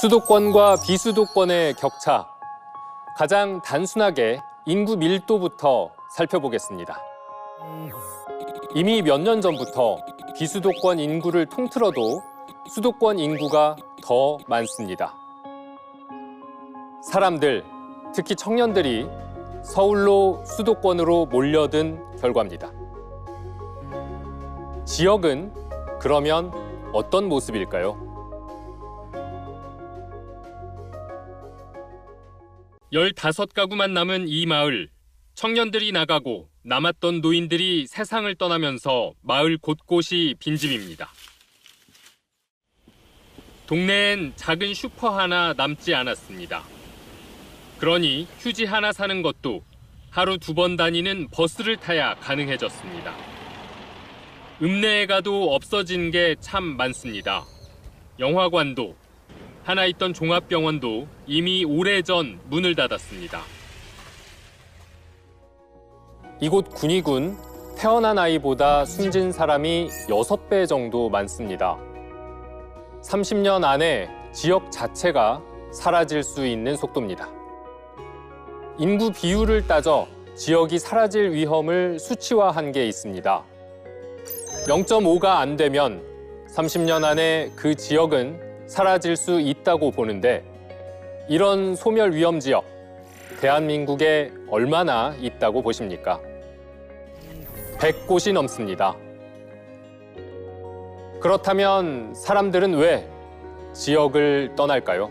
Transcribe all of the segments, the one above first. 수도권과 비수도권의 격차, 가장 단순하게 인구 밀도부터 살펴보겠습니다. 이미 몇 년 전부터 비수도권 인구를 통틀어도 수도권 인구가 더 많습니다. 사람들, 특히 청년들이 서울로 수도권으로 몰려든 결과입니다. 지역은 그러면 어떤 모습일까요? 열다섯 가구만 남은 이 마을, 청년들이 나가고 남았던 노인들이 세상을 떠나면서 마을 곳곳이 빈집입니다. 동네엔 작은 슈퍼 하나 남지 않았습니다. 그러니 휴지 하나 사는 것도 하루 2번 다니는 버스를 타야 가능해졌습니다. 읍내에 가도 없어진 게 참 많습니다. 영화관도, 하나 있던 종합병원도 이미 오래전 문을 닫았습니다. 이곳 군위군, 태어난 아이보다 숨진 사람이 6배 정도 많습니다. 30년 안에 지역 자체가 사라질 수 있는 속도입니다. 인구 비율을 따져 지역이 사라질 위험을 수치화한 게 있습니다. 0.5가 안 되면 30년 안에 그 지역은 사라질 수 있다고 보는데, 이런 소멸 위험 지역, 대한민국에 얼마나 있다고 보십니까? 100곳이 넘습니다. 그렇다면 사람들은 왜 지역을 떠날까요?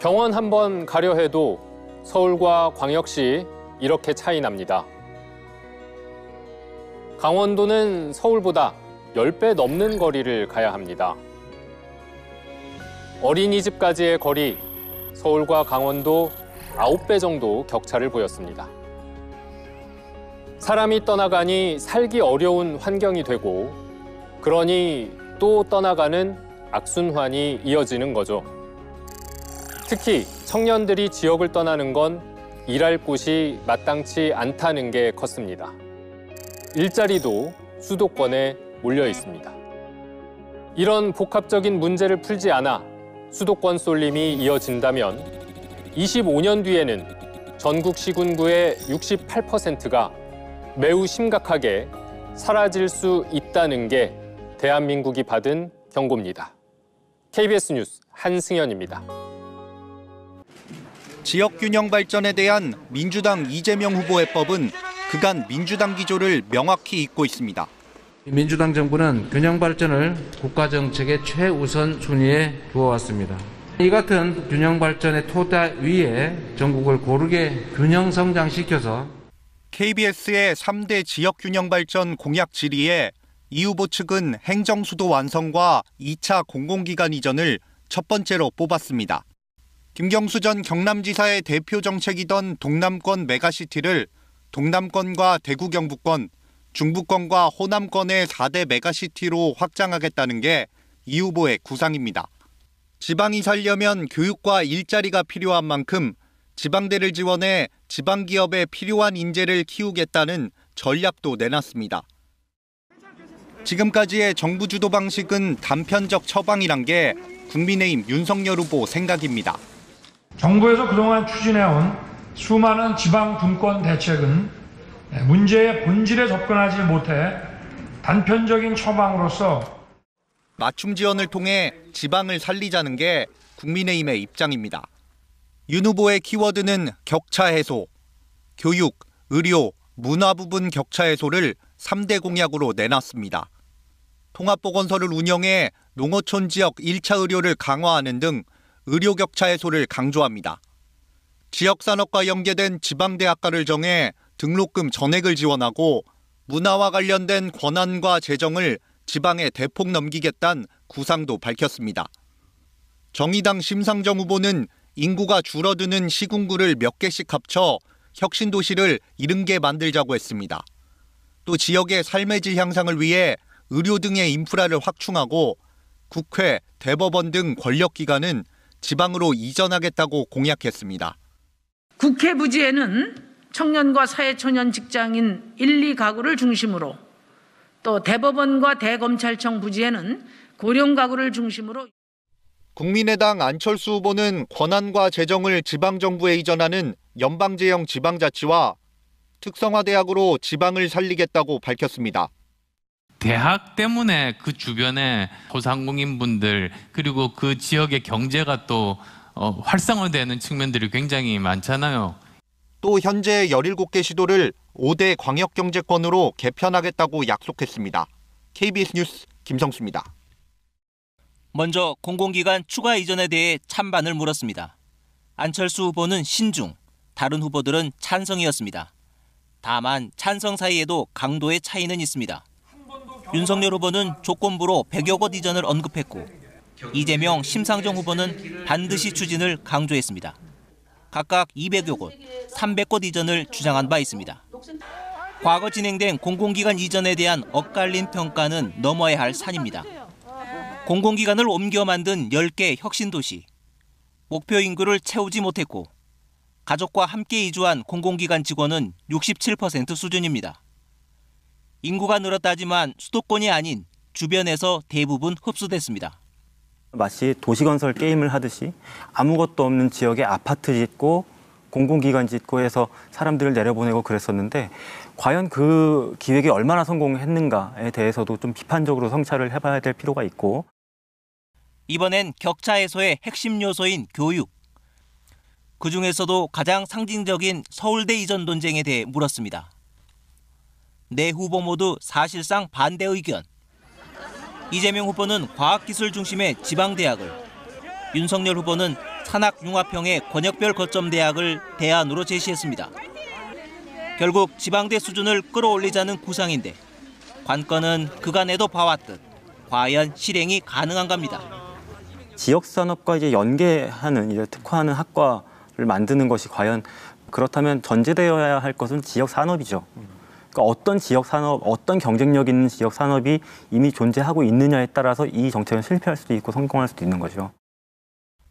병원 한번 가려 해도 서울과 광역시 이렇게 차이 납니다. 강원도는 서울보다 10배 넘는 거리를 가야 합니다. 어린이집까지의 거리, 서울과 강원도 9배 정도 격차를 보였습니다. 사람이 떠나가니 살기 어려운 환경이 되고, 그러니 또 떠나가는 악순환이 이어지는 거죠. 특히 청년들이 지역을 떠나는 건 일할 곳이 마땅치 않다는 게 컸습니다. 일자리도 수도권에 몰려 있습니다. 이런 복합적인 문제를 풀지 않아 수도권 쏠림이 이어진다면 25년 뒤에는 전국 시군구의 68%가 매우 심각하게 사라질 수 있다는 게 대한민국이 받은 경고입니다. KBS 뉴스 한승현입니다. 지역균형 발전에 대한 민주당 이재명 후보의 법은 그간 민주당 기조를 명확히 잇고 있습니다. 민주당 정부는 균형 발전을 국가정책의 최우선 순위에 두어왔습니다. 이 같은 균형 발전의 토대 위에 전국을 고르게 균형 성장시켜서 KBS의 3대 지역균형 발전 공약 질의에 이 후보 측은 행정수도 완성과 2차 공공기관 이전을 첫 번째로 뽑았습니다. 김경수 전 경남지사의 대표 정책이던 동남권 메가시티를 동남권과 대구 경북권, 중부권과 호남권의 4대 메가시티로 확장하겠다는 게 이 후보의 구상입니다. 지방이 살려면 교육과 일자리가 필요한 만큼 지방대를 지원해 지방기업에 필요한 인재를 키우겠다는 전략도 내놨습니다. 지금까지의 정부 주도 방식은 단편적 처방이란 게 국민의힘 윤석열 후보 생각입니다. 정부에서 그동안 추진해온 수많은 지방 분권 대책은 문제의 본질에 접근하지 못해 단편적인 처방으로서 맞춤 지원을 통해 지방을 살리자는 게 국민의힘의 입장입니다. 윤 후보의 키워드는 격차 해소, 교육, 의료, 문화 부분 격차 해소를 3대 공약으로 내놨습니다. 통합보건소를 운영해 농어촌 지역 1차 의료를 강화하는 등 의료 격차 해소를 강조합니다. 지역산업과 연계된 지방대학과를 정해 등록금 전액을 지원하고 문화와 관련된 권한과 재정을 지방에 대폭 넘기겠다는 구상도 밝혔습니다. 정의당 심상정 후보는 인구가 줄어드는 시군구를 몇 개씩 합쳐 혁신도시를 70개 만들자고 했습니다. 또 지역의 삶의 질 향상을 위해 의료 등의 인프라를 확충하고 국회, 대법원 등 권력기관은 지방으로 이전하겠다고 공약했습니다. 국회 부지에는 청년과 사회초년 직장인 1, 2가구를 중심으로, 또 대법원과 대검찰청 부지에는 고령가구를 중심으로. 국민의당 안철수 후보는 권한과 재정을 지방정부에 이전하는 연방제형 지방자치와 특성화 대학으로 지방을 살리겠다고 밝혔습니다. 대학 때문에 그 주변의 소상공인분들 그리고 그 지역의 경제가 또 활성화되는 측면들이 굉장히 많잖아요. 또 현재 17개 시도를 5대 광역경제권으로 개편하겠다고 약속했습니다. KBS 뉴스 김성수입니다. 먼저 공공기관 추가 이전에 대해 찬반을 물었습니다. 안철수 후보는 신중, 다른 후보들은 찬성이었습니다. 다만 찬성 사이에도 강도의 차이는 있습니다. 윤석열 후보는 조건부로 100여 곳 이전을 언급했고 이재명, 심상정 후보는 반드시 추진을 강조했습니다. 각각 200여 곳, 300곳 이전을 주장한 바 있습니다. 과거 진행된 공공기관 이전에 대한 엇갈린 평가는 넘어야 할 산입니다. 공공기관을 옮겨 만든 10개 혁신도시, 목표 인구를 채우지 못했고 가족과 함께 이주한 공공기관 직원은 67% 수준입니다. 인구가 늘었다지만 수도권이 아닌 주변에서 대부분 흡수됐습니다. 마치 도시건설 게임을 하듯이 아무것도 없는 지역에 아파트 짓고 공공기관 짓고 해서 사람들을 내려보내고 그랬었는데 과연 그 기획이 얼마나 성공했는가에 대해서도 좀 비판적으로 성찰을 해봐야 될 필요가 있고. 이번엔 격차 해소의 핵심 요소인 교육. 그중에서도 가장 상징적인 서울대 이전 논쟁에 대해 물었습니다. 네 후보 모두 사실상 반대 의견. 이재명 후보는 과학기술 중심의 지방대학을, 윤석열 후보는 산학융합형의 권역별 거점대학을 대안으로 제시했습니다. 결국 지방대 수준을 끌어올리자는 구상인데 관건은 그간에도 봐왔듯 과연 실행이 가능한가입니다. 지역산업과 이제 연계하는, 이제 특화하는 학과를 만드는 것이 과연 그렇다면 전제되어야 할 것은 지역산업이죠. 어떤 지역 산업, 어떤 경쟁력 있는 지역 산업이 이미 존재하고 있느냐에 따라서 이 정책은 실패할 수도 있고 성공할 수도 있는 거죠.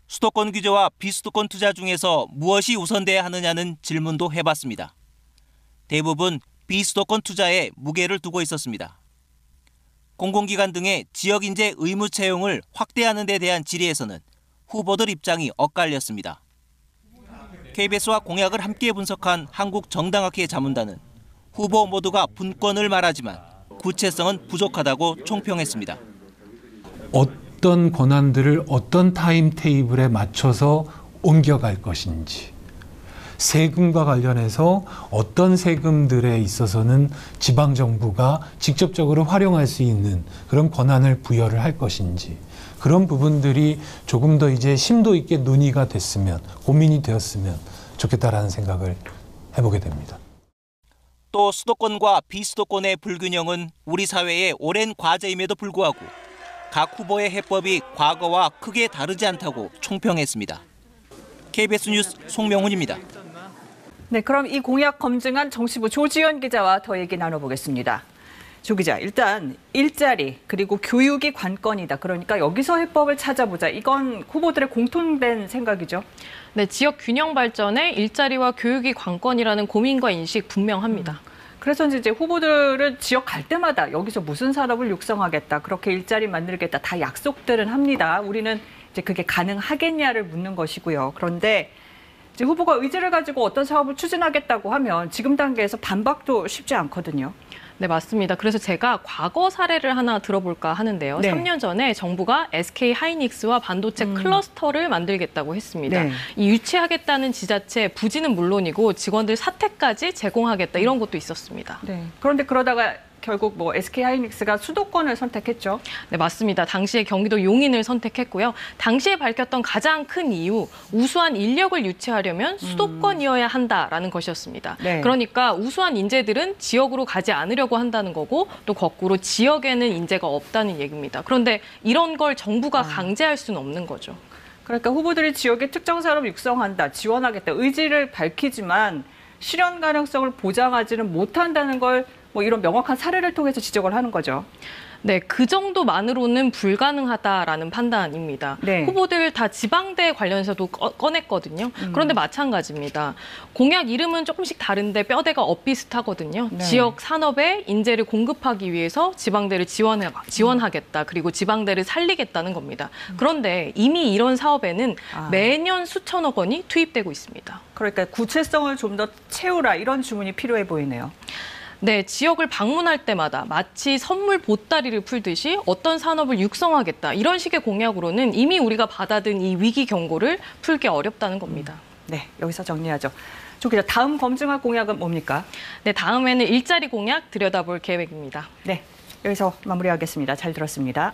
수도권 규제와 비수도권 투자 중에서 무엇이 우선돼야 하느냐는 질문도 해봤습니다. 대부분 비수도권 투자에 무게를 두고 있었습니다. 공공기관 등의 지역인재 의무 채용을 확대하는 데 대한 질의에서는 후보들 입장이 엇갈렸습니다. KBS와 공약을 함께 분석한 한국정당학회 자문단은 후보 모두가 분권을 말하지만 구체성은 부족하다고 총평했습니다. 어떤 권한들을 어떤 타임테이블에 맞춰서 옮겨갈 것인지, 세금과 관련해서 어떤 세금들에 있어서는 지방정부가 직접적으로 활용할 수 있는 그런 권한을 부여를 할 것인지, 그런 부분들이 조금 더 이제 심도 있게 논의가 됐으면, 고민이 되었으면 좋겠다라는 생각을 해보게 됩니다. 또 수도권과 비수도권의 불균형은 우리 사회의 오랜 과제임에도 불구하고 각 후보의 해법이 과거와 크게 다르지 않다고 총평했습니다. KBS 뉴스 송명훈입니다. 네, 그럼 이 공약 검증한 정치부 조지현 기자와 더 얘기 나눠보겠습니다. 조 기자, 일단 일자리 그리고 교육이 관건이다. 그러니까 여기서 해법을 찾아보자. 이건 후보들의 공통된 생각이죠. 네, 지역 균형 발전에 일자리와 교육이 관건이라는 고민과 인식 분명합니다. 그래서 이제 후보들은 지역 갈 때마다 여기서 무슨 산업을 육성하겠다, 그렇게 일자리 만들겠다, 다 약속들은 합니다. 우리는 이제 그게 가능하겠냐를 묻는 것이고요. 그런데 이제 후보가 의지를 가지고 어떤 사업을 추진하겠다고 하면 지금 단계에서 반박도 쉽지 않거든요. 네, 맞습니다. 그래서 제가 과거 사례를 하나 들어볼까 하는데요. 네. 3년 전에 정부가 SK 하이닉스와 반도체 클러스터를 만들겠다고 했습니다. 네. 이 유치하겠다는 지자체 부지는 물론이고 직원들 사태까지 제공하겠다, 이런 것도 있었습니다. 네. 그런데 그러다가 결국 SK 하이닉스가 수도권을 선택했죠. 네, 맞습니다. 당시에 경기도 용인을 선택했고요. 당시에 밝혔던 가장 큰 이유, 우수한 인력을 유치하려면 수도권이어야 한다라는 것이었습니다. 네. 그러니까 우수한 인재들은 지역으로 가지 않으려고 한다는 거고, 또 거꾸로 지역에는 인재가 없다는 얘기입니다. 그런데 이런 걸 정부가 강제할 수는 없는 거죠. 그러니까 후보들이 지역의 특정 산업 육성한다, 지원하겠다 의지를 밝히지만 실현 가능성을 보장하지는 못한다는 걸 뭐 이런 명확한 사례를 통해서 지적을 하는 거죠. 네, 그 정도만으로는 불가능하다라는 판단입니다. 네. 후보들 다 지방대 관련해서도 꺼냈거든요. 그런데 마찬가지입니다. 공약 이름은 조금씩 다른데 뼈대가 엇비슷하거든요. 네. 지역 산업에 인재를 공급하기 위해서 지방대를 지원하겠다. 그리고 지방대를 살리겠다는 겁니다. 그런데 이미 이런 사업에는 매년 수천억 원이 투입되고 있습니다. 그러니까 구체성을 좀 더 채우라 이런 주문이 필요해 보이네요. 네, 지역을 방문할 때마다 마치 선물 보따리를 풀듯이 어떤 산업을 육성하겠다 이런 식의 공약으로는 이미 우리가 받아든 이 위기 경고를 풀기 어렵다는 겁니다. 네, 여기서 정리하죠. 조 기자, 다음 검증할 공약은 뭡니까? 네, 다음에는 일자리 공약 들여다볼 계획입니다. 네, 여기서 마무리하겠습니다. 잘 들었습니다.